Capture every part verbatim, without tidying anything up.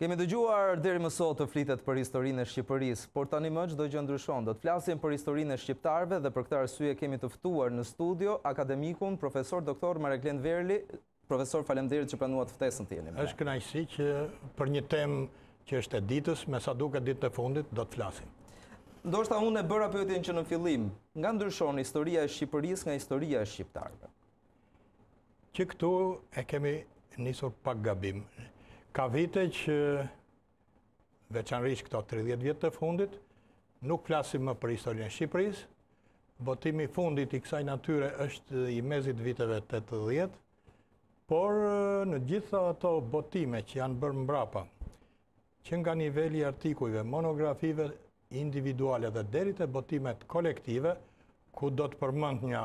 Kemi dëgjuar deri më sot të flitet për historinë e Shqipërisë, por tani më çdo gjë ndryshon. Do të flasim për historinë e shqiptarëve dhe për këtë arsye kemi të ftuar në studio akademikun profesor doktor Marenglen Verli. Profesor, faleminderit që pranuat ftesën tënde. Është kënaqësi që për një temë që është e ditës, me sa duket ditën e fundit do të flasim. Ndoshta unë e bëra pyetjen që në fillim, nga ndryshon historia e Shqipërisë nga historia e shqiptarëve? Që këtu e kemi nisur pak gabim. Ka vite që, veçanërisht këto tridhjetë vjet të fundit, nuk flasim më për historinë e Shqipërisë. Botimi i fundit i kësaj natyre është i mezit viteve tetëdhjetë, por në gjitha ato botime që janë bërë mbrapa, që nga niveli artikujve, monografive individuale dhe deri te botimet kolektive, ku do të përmend një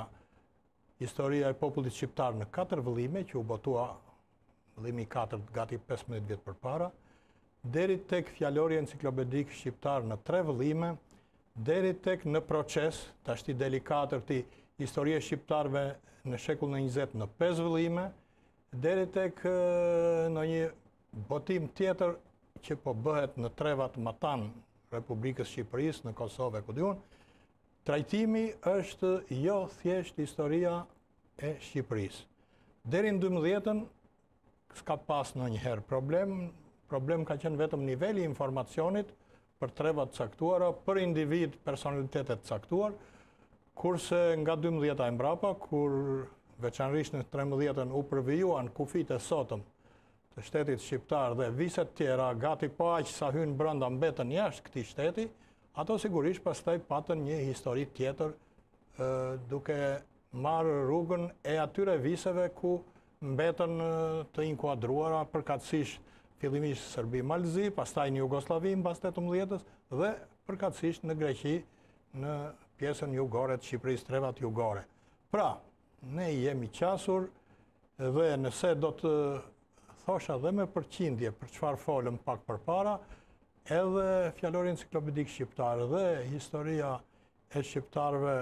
historia e popullit shqiptar në katër vëllime që u botua vëllimi i katërt gati pesëmbëdhjetë vjet përpara, deri tek fjalori enciklopedik shqiptar në tre vëllime, deri tek në proces, tashti deli katërti historia shqiptarëve në shekullin e njëzetë në pesë vëllime, deri tek në një botim tjetër që po bëhet në trevat matan Republikës Shqipërisë, në Kosovë e ku diun. Trajtimi është jo thjesht historia e Shqipërisë. Deri në dymbëdhjetën s'ka pas në njëherë problem, problem ka qenë vetëm niveli informacionit për trevat caktuara, për individ, personalitetet caktuar, kurse nga dymbëdhjeta e mbrapa, kur veçanërisht në trembëdhjetën u përvijuan kufit e sotëm të shtetit shqiptar dhe viset tjera, gati pa aq sa hyn brenda mbetën jashtë këtij shteti, ato sigurisht pastaj patën një histori tjetër duke marrë rrugën e atyre viseve ku mbetën të inkuadruara përkatësisht fillimisht Serbi Malzi, pastaj në Jugosllavi mbas tetëmbëdhjetës dhe përkatësisht në Greqi në pjesën jugore të Shqipërisë, trevat jugore. Pra, ne jemi qasur dhe nëse do të thosha dhe me përqindje për çfarë folëm pak përpara, edhe fjalori enciklopedik shqiptar dhe historia e shqiptarëve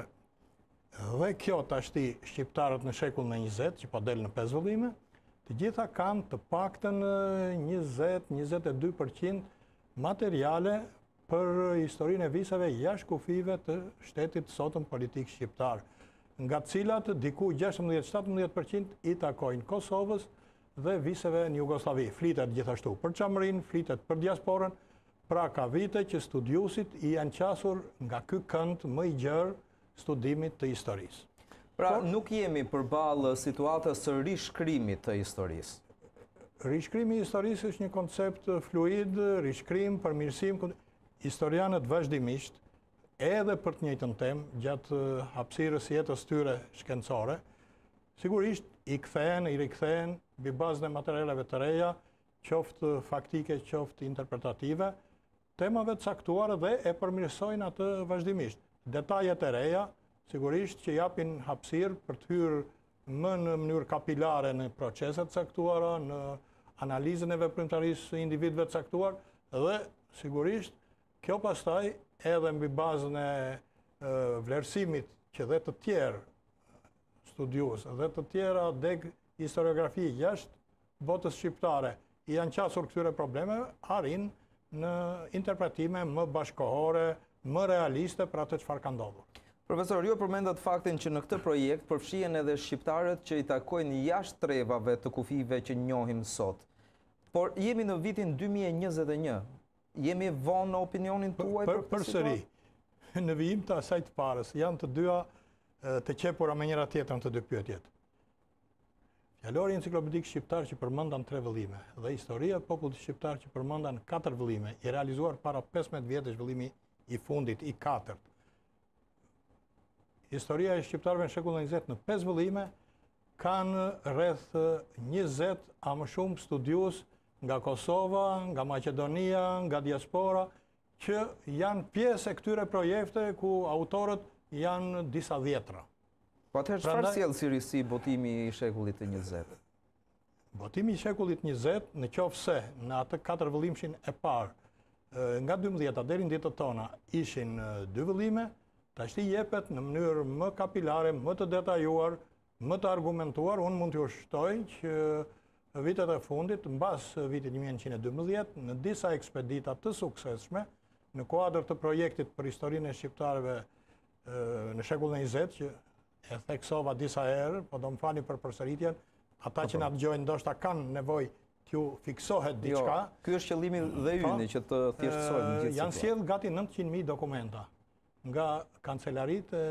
dhe kjo tashti shqiptarët në shekullin e njëzetë, që po del në pesë vëllime, të gjitha kanë të paktën njëzet deri në njëzet e dy përqind materiale për historinë e visave jashtë kufive të shtetit sotëm politik shqiptar, nga cilat diku gjashtëmbëdhjetë deri në shtatëmbëdhjetë përqind i takojnë Kosovës dhe viseve në Jugosllavi. Flitet gjithashtu për çamrin, flitet për diasporën, pra ka vite që studiusit i janë qasur nga ky kënd më i gjerë studimit të historisë. Pra, por, nuk jemi përballë situatës së rishkrimit të historisë. Rishkrimi i historisë është një koncept fluid, rishkrim, përmirësim, historianët vazhdimisht edhe për të njëjtën temë gjatë hapësirës së jetës tyre shkencore, sigurisht i kthehen, i rikthehen mbi bazën e materialeve të reja, qoftë faktike, qoftë interpretative, temave të caktuara dhe e përmirësojnë atë vazhdimisht. Detajet e reja, sigurisht që japin hapësirë për të hyrë më në mënyrë kapilare në proceset caktuara, në analizën e veprimtarisë së individëve të caktuar, dhe sigurisht kjo pastaj edhe mbi bazën e vlerësimit që dhe të tjerë studiuesë dhe të tjera deg historiografi jashtë botës shqiptare i janë qasur këtyre problemeve, arrin në interpretime më bashkohore, më realiste për atë çfarë ka ndodhur. Profesor, ju përmendat faktin që në këtë projekt përfshihen edhe shqiptarët që i takojnë jashtë trevave të kufive që njohim sot. Por jemi në vitin dy mijë e njëzet e një. Jemi vonë në opinionin tuaj për këtë situatë? Përsëri, në vijim të asaj të parës, janë të dyja të qepura me njëra tjetrën të dy pyetjet. Fjalori enciklopedik shqiptar që përmendan tre vëllime dhe historia e popullit shqiptar që përmendan katër vëllime, i realizuar para pesëmbëdhjetë vjetësh vëllimi i fundit, i katërt. Historia e shqiptarëve në shekullin e njëzetë në pesë vëllime kanë rreth njëzet a më shumë studiues nga Kosova, nga Maqedonia, nga diaspora, që janë pjesë e këtyre projekte ku autorët janë disa dhjetra. Po atëherë çfarë sjell si risi botimi i shekullit të njëzetë? Botimi i shekullit të njëzetë, nëse në atë katër vëllimshin e parë, nga dymbëdhjeta deri në ditët tona ishin dy vëllime, tashti jepet në mënyrë më kapilare, më të detajuar, më të argumentuar. Unë mund t'ju shtoj që Në vitet e fundit, mbas vitit një mijë e njëqind e dymbëdhjetë, në disa ekspedita të suksesshme, në kuadër të projektit për historinë e shqiptarëve në shekullin njëzet, që e theksova disa herë, po do më fani për përsëritjen, ata që na dëgjojnë ndoshta kanë nevojë t'ju fiksohet diçka. Ky është qëllimi dhe ynë që të thjeshtësojmë gjithçka. Janë sjellë gati nëntëqind mijë dokumenta nga kancelaritë,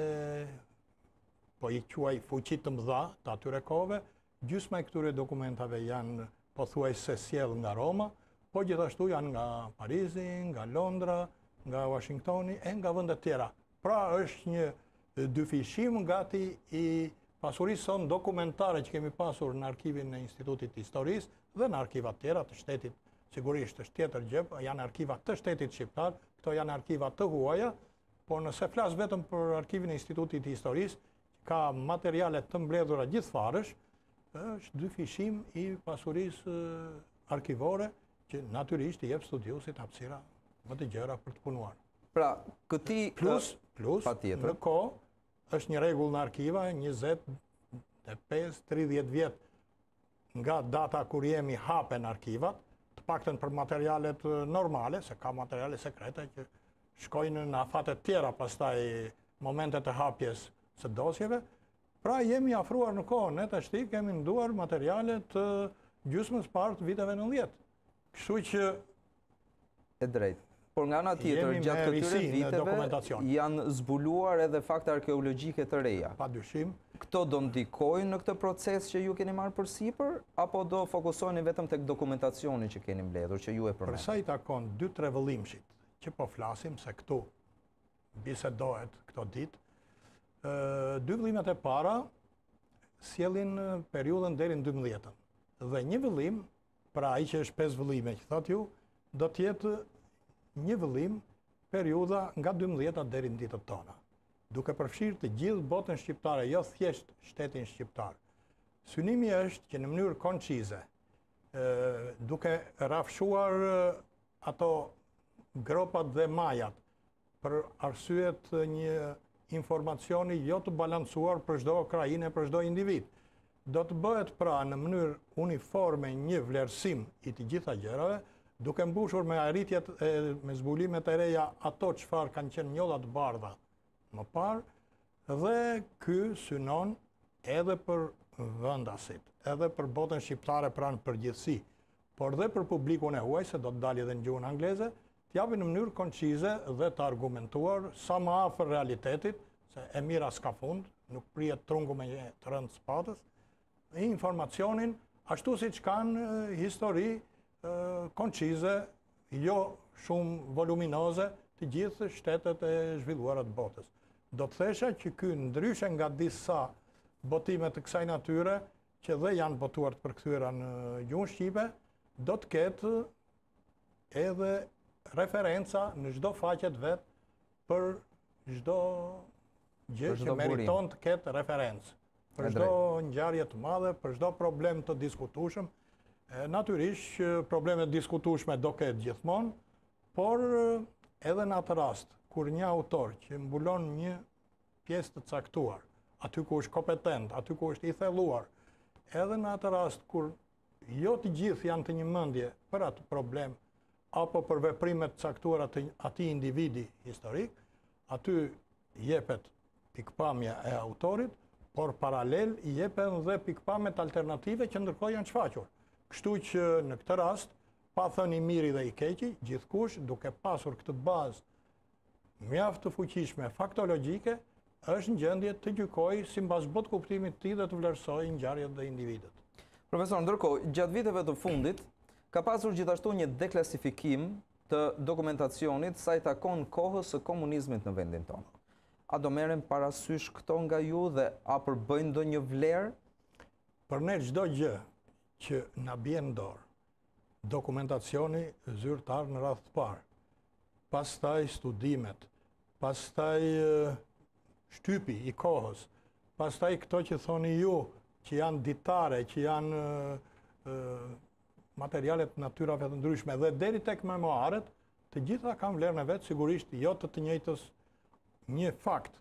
po i quaj fuqi të mëdha të atyre kohëve. Gjysma e këtyre dokumentave janë pothuajse sjellë nga Roma, po gjithashtu janë nga Parizi, nga Londra, nga Washingtoni e nga vende tjera. Pra është një dyfishim gati i pasurisë son dokumentare që kemi pasur në arkivin e Institutit të Historisë dhe në arkivat tjera të shtetit, sigurisht është tjetër gjë, janë arkivat të shtetit shqiptar, këto janë arkivat të huaja, por nëse flas vetëm për arkivin e Institutit të Historisë, ka materiale të mbledhura gjithfarësh, është dyfishim i pasurisë arkivore që natyrisht i jep studiuesit hapësira më të gjera për të punuar. Pra, këti plus, plus në kohë, është një rregull në arkiva, njëzet e pesë deri në tridhjetë vjet nga data kur jemi hapen arkivat, të paktën për materialet normale, se ka materiale sekrete që shkojnë në afate tjera pastaj momentet e hapjes së dosjeve. Pra jemi afruar në kohë, ne të shti kemi nduar materialet të gjysmës partë viteve nëntëdhjetë. Kështu që... E drejtë. Por nga nga tjetër, gjatë këtyre viteve janë zbuluar edhe fakte arkeologjike të reja. Pa dyshim. Këto do ndikojnë në këtë proces që ju keni marrë për sipër, apo do fokusojnë vetëm tek dokumentacioni që keni mbledhur, që ju e përmendët? Përsa i takon dy tre vëllimshit, që po flasim se këtu bisedohet këto ditë, dy vëllimet e para sjellin periudhën deri në dymbëdhjetën. Dhe një vëllim, pra ai që është pesë vëllime që thot ju, do të jetë një vëllim periudha nga dymbëdhjeta deri në ditët tona, duke përfshirë të gjithë botën shqiptare, jo thjesht shtetin shqiptar. Synimi është që në mënyrë koncize, duke rafshuar ato gropat dhe majat për arsyet një informacioni jo të balancuar për çdo kraine, për çdo individ. Do të bëhet pra në mënyrë uniforme një vlerësim i të gjitha gjërave, duke mbushur me arritjet e me zbulimet e reja ato çfarë kanë qenë njolla të bardha më parë, dhe ky synon edhe për vendasit, edhe për botën shqiptare pranë përgjithësi, por dhe për publikun e huaj, se do të dalë edhe në gjuhën angleze, t'japin në mënyrë koncize dhe të argumentuar sa më afër realitetit, se e mira s'ka fund, nuk prihet trungu me të rëndë spatës, informacionin ashtu si që kanë histori koncize, jo shumë voluminoze të gjithë shtetet e zhvilluara të botës. Do të thesha që ky ndryshe nga disa botimet të kësaj natyre, që dhe janë botuar të përkthyera në gjuhën shqipe, do të ketë edhe referenca në çdo faqet vetë për çdo gjë që meriton të ketë referencë. Për çdo ngjarje të madhe, për çdo problem të diskutueshëm. Natyrisht, problemet diskutueshme do ketë gjithmonë, por edhe në atë rast, kur një autor që mbulon një pjesë të caktuar, aty ku është kompetent, aty ku është i thelluar, edhe në atë rast, kur jo të gjithë janë të njëmendje për atë problem, apo për veprimet caktuara të atij individi historik, aty jepet pikpamja e autorit, por paralel i jepen dhe pikpamet alternative që ndërkohë janë shfaqur. Kështu që në këtë rast, pa thënë i miri dhe i keqi, gjithkush duke pasur këtë bazë mjaft të fuqishme faktologjike, është në gjendje të gjykojë sipas botë kuptimit të tij dhe të vlerësojë ngjarjet dhe individët. Profesor, ndërkohë, gjatë viteve të fundit, ka pasur gjithashtu një deklasifikim të dokumentacionit sa i takon kohës së komunizmit në vendin tonë. A do merren parasysh këto nga ju dhe a përbëjnë do një vlerë? Për ne çdo gjë që na bie në dorë, dokumentacioni zyrtar në radhë të parë, pastaj studimet, pastaj shtypi i kohës, pastaj këto që thoni ju, që janë ditare, që janë materialet natyrave të ndryshme dhe deri tek memoaret, të gjitha kanë vlerën e vetë, sigurisht jo të të njëjtës një fakt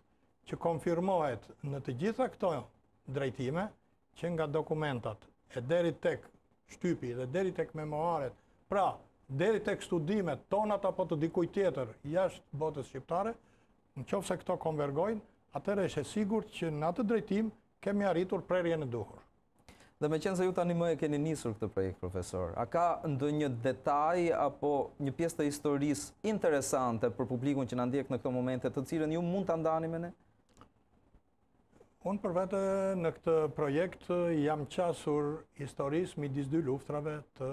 që konfirmohet në të gjitha këto drejtime, që nga dokumentat e deri tek shtypi dhe deri tek memoaret, pra deri tek studimet tonat apo të dikujt tjetër jashtë botës shqiptare, nëse këto konvergojnë, atëherë është e sigurt që në atë drejtim kemi arritur prerjen e duhur. Dhe meqense ju tani më e keni nisur këtë projekt, profesor, a ka ndonjë detaj apo një pjesë të historisë interesante për publikun që na ndjek në këto momente, të cilën ju mund ta ndani me ne? Unë për vete në këtë projekt jam qasur historisë midis dy luftrave të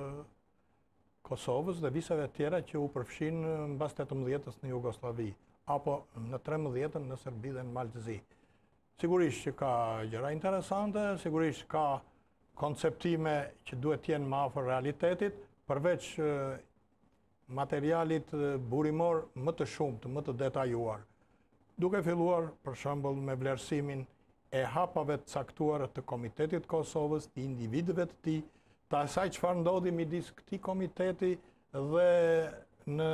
Kosovës dhe viseve tjera që u përfshin mbas tetëmbëdhjetës në Jugosllavi, apo në trembëdhjetën në Serbi dhe në Mallzi. Sigurisht që ka gjëra interesante, sigurisht ka konceptime që duhet t'jenë më afër realitetit, përveç materialit burimor më të shumtë, më të detajuar. Duke filluar, për shembull, me vlerësimin e hapave të caktuara të Komitetit Kosovës, të individëve të tij, të asaj çfarë ndodhi midis këtij komiteti dhe në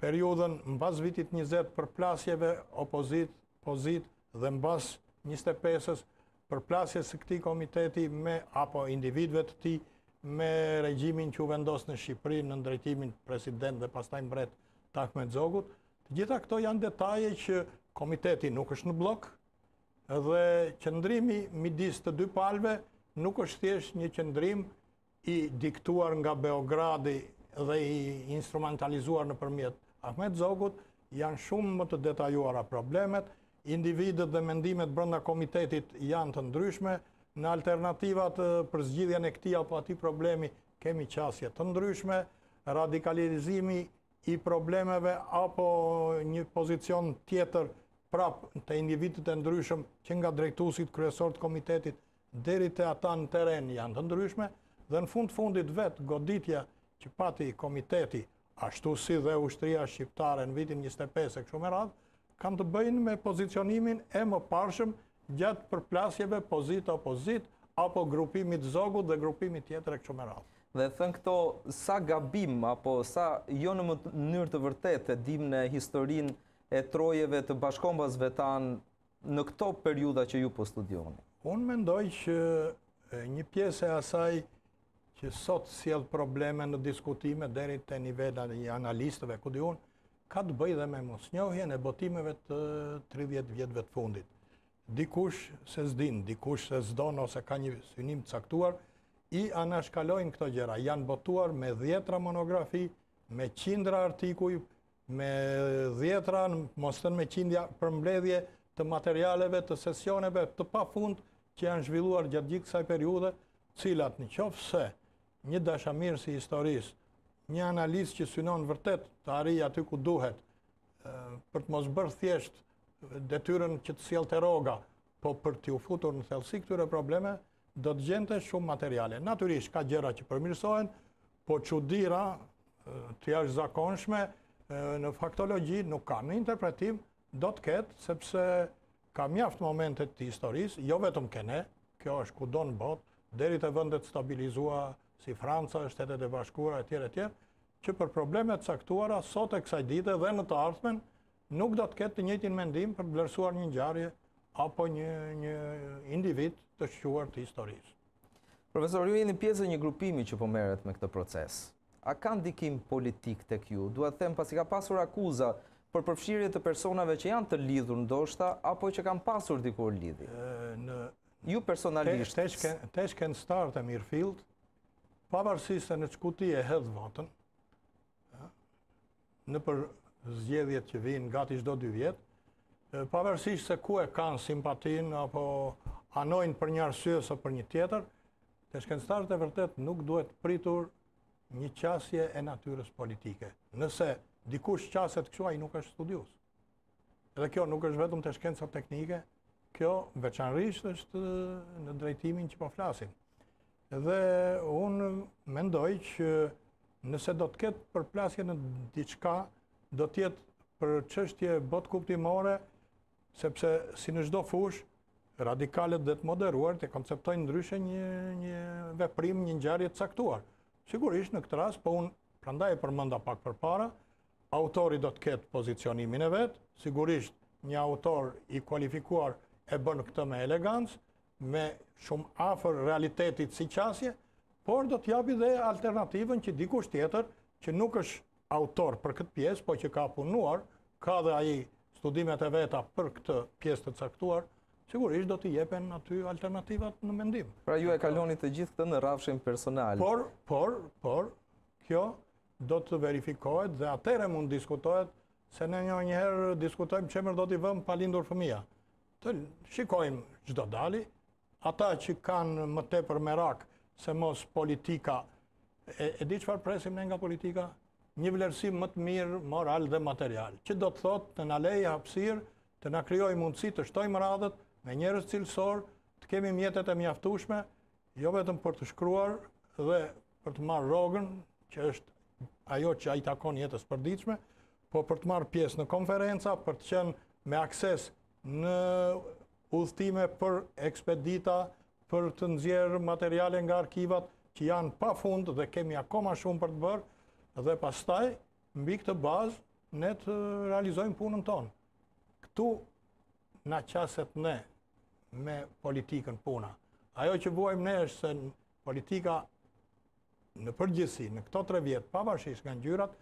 periudhën mbas vitit njëzet përplasjeve opozit, pozit dhe mbas njëzet e pesës përplasjes së këtij komiteti me apo individëve të tij me regjimin që u vendos në Shqipëri në drejtimin president dhe pastaj mbret të Ahmet Zogut. Të gjitha këto janë detaje që komiteti nuk është në blok dhe qëndrimi midis të dy palëve nuk është thjesht një qëndrim i diktuar nga Beogradi dhe i instrumentalizuar nëpërmjet Ahmet Zogut, janë shumë më të detajuara problemet. Individet dhe mendimet brenda komitetit janë të ndryshme, në alternativat për zgjidhjen e këtij apo atij problemi kemi qasje të ndryshme, radikalizimi i problemeve apo një pozicion tjetër prap të individet e ndryshëm që nga drejtuesit kryesor të komitetit deri te ata në teren janë të ndryshme, dhe në fund fundit vet goditja që pati komiteti, ashtu si dhe ushtria shqiptare në vitin njëzet e pesë e kështu me radhë, kanë të bëjnë me pozicionimin e më parshëm gjatë përplasjeve pozit-opozit, apo grupimit Zogut dhe grupimit tjetër e kështu me radhë. Dhe thënë këto, sa gabim, apo sa jo në mënyrë të vërtetë dim në historinë e trojeve të bashkombasve tanë në këto periudha që ju po studioni? Unë mendoj që një pjesë e asaj që sot sjell probleme në diskutime deri te nivela i analistëve, ku diun, ka të bëjë dhe me mosnjohjen e botimeve të tridhjetë vjetëve të fundit. Dikush se s'din, dikush se s'don ose ka një synim të caktuar, i anashkalojnë këto gjëra. Janë botuar me dhjetra monografi, me qindra artikuj, me dhjetra, mos thënë me qindja përmbledhje të materialeve, të sesioneve, të pa fund që janë zhvilluar gjatë gjithë kësaj periudhe, cilat në qoftë se një dashamirë si historisë, një analist që synon vërtet të arrijë aty ku duhet, për të mos bërë thjesht detyrën që të sjellë te rroga, po për t'u futur në thellësi këtyre probleme, do të gjente shumë materiale. Natyrisht ka gjëra që përmirësohen, po çuditëra të jashtëzakonshme në faktologji nuk kanë, në interpretim do të ketë, sepse ka mjaft momente të historisë, jo vetëm kene, kjo është kudo në botë, deri te vendet stabilizuara si Franca, Shtetet e Bashkuara, etj, etj, që për problemet caktuara sot e kësaj dite dhe në të ardhmen nuk do të ketë të njëjtin mendim për vlerësuar një ngjarje apo një një individ të shquar të historisë. Profesor, ju jeni pjesë e një grupimi që po merret me këtë proces. A ka ndikim politik tek ju? Dua të them pasi ka pasur akuza për përfshirje të personave që janë të lidhur ndoshta apo që kanë pasur dikur lidhje. Në ju personalisht Teshken Start e Mirfield, pavarësisht se në Çkuti e hedh votën, në për zgjedhjet që vinë gati çdo dy vjet, pavarësisht se ku e kanë simpatinë apo anojnë për një arsye ose për një tjetër, të shkencëtarët e vërtet nuk duhet pritur një qasje e natyrës politike. Nëse dikush qaset kështu, ai nuk është studios. Edhe kjo nuk është vetëm te shkenca teknike, kjo veçanërisht është në drejtimin që po flasim. Dhe unë mendoj që nëse do të ketë përplasje në diçka, do të jetë për çështje botë kuptimore, sepse si në çdo fushë, radikalet dhe të moderuarit e konceptojnë ndryshe një, një veprim, një ngjarje të caktuar. Sigurisht në këtë rast, po unë prandaj e përmenda pak përpara, autori do të ketë pozicionimin e vet, sigurisht një autor i kualifikuar e bën këtë me elegancë, me shumë afër realitetit si qasje, por do t'japi dhe alternativën që dikush tjetër që nuk është autor për këtë pjesë, po që ka punuar, ka dhe ai studimet e veta për këtë pjesë të caktuar, sigurisht do t'i jepen aty alternativat në mendim. Pra ju e kaloni të gjithë këtë në rrafshin personal. Por, por, por, kjo do të verifikohet dhe atëherë mund diskutohet se ne njëherë diskutojmë çemër do t'i vëmë palindur fëmia. Të shikojmë çdo dali, ata që kanë më tepër merak se mos politika, e, e di çfarë presim ne nga politika? Një vlerësim më të mirë moral dhe material, që do të thotë të na lejë hapësirë, të na krijojë mundësi të shtojmë radhët me njerëz cilësor, të kemi mjetet e mjaftueshme, jo vetëm për të shkruar dhe për të marrë rrogën, që është ajo që ai takon jetës përditshme, po për të marrë pjesë në konferenca, për të qenë me akses në udhtime për ekspedita, për të nxjerrë materiale nga arkivat që janë pafund dhe kemi akoma shumë për të bërë. Dhe pastaj, mbi këtë bazë, ne të realizojmë punën tonë. Këtu na qaset ne me politikën puna. Ajo që vuajmë ne është se politika në përgjithësi, në këto tre vjetë, pavarësisht nga ngjyrat,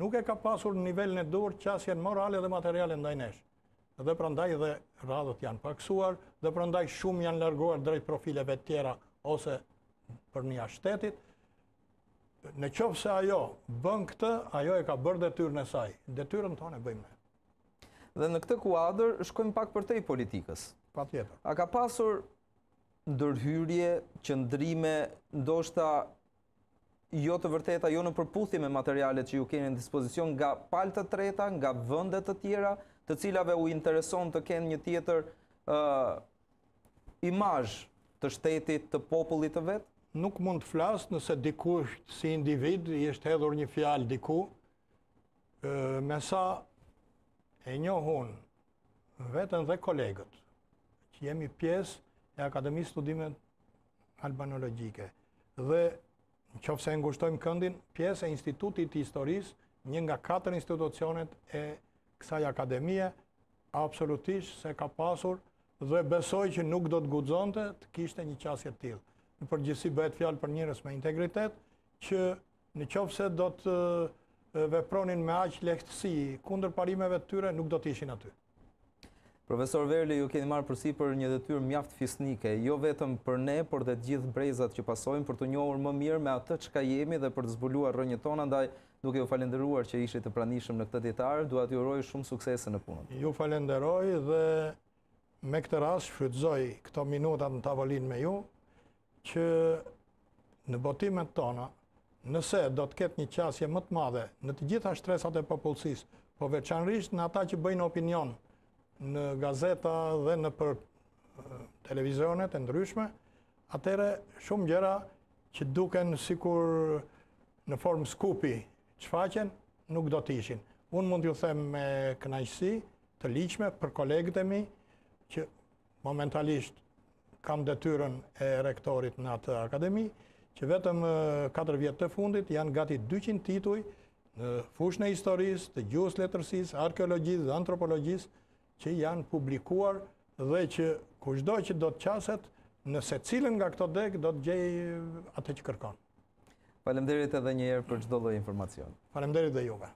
nuk e ka pasur në nivelin e dur qasjen morale dhe materiale ndaj nesh. Dhe prandaj dhe radhët janë paksuar, dhe prandaj shumë janë larguar drejt profileve tjera ose për një ashtetit. Në qoftë se ajo bën këtë, ajo e ka bërë detyrën e saj. Detyrën tonë e bëjmë ne. Dhe në këtë kuadër shkojmë pak përtej politikës. Patjetër. A ka pasur ndërhyrje, qëndrime, ndoshta jo të vërteta, jo në përputhje me materialet që ju keni në dispozicion nga palë të treta, nga vende të tjera, të cilave u intereson të kenë një tjetër uh, imazh të shtetit, të popullit të vet? Nuk mund të flas nëse dikush si individ i është hedhur një fjalë diku, me sa e njohun veten dhe kolegët, që jemi pjesë e Akademisë Studimeve Albanologjike. Dhe nëse e ngushtojmë këndin, pjesë e Institutit i Historisë, një nga katër institucionet e kësaj akademie, absolutisht se ka pasur dhe besoj që nuk do të guxonte të kishte një qasje të tillë. Në përgjithësi bëhet fjalë për njerëz me integritet që nëse do të vepronin me aq lehtësi kundër parimeve të tyre nuk do të ishin aty. Profesor Verli, ju keni marrë përsipër një detyrë mjaft fisnike, jo vetëm për ne, por edhe të gjithë brezat që pasojnë për të njohur më mirë me atë çka jemi dhe për të zbuluar rrënjët tona, ndaj duke ju falendëruar që ishit të pranishëm në këtë ditar, dua t'ju uroj shumë suksese në punën. Ju falenderoj dhe me këtë rast shfrytëzoj këto minuta në tavolinë me ju. Që në botimet tona, nëse do të ketë një qasje më të madhe në të gjitha shtresat e popullsisë, po veçanërisht në ata që bëjnë opinion në gazeta dhe në për televizionet e ndryshme, atëherë shumë gjëra që duken sikur në formë skupi çfaqen nuk do të ishin. Unë mund t'ju them me kënaqësi të ligjshme për kolegët e mi që momentalisht kam detyrën e rektorit në atë akademi, që vetëm katër vjetë të fundit janë gati dyqind tituj në fushën e historisë, të gjuhës letërsisë, arkeologjisë dhe antropologjisë që janë publikuar dhe që kushdo që do të qaset, në secilin nga këto deg do të gjejë atë që kërkon. Faleminderit edhe njëherë për çdo lloj informacioni. Faleminderit dhe juve.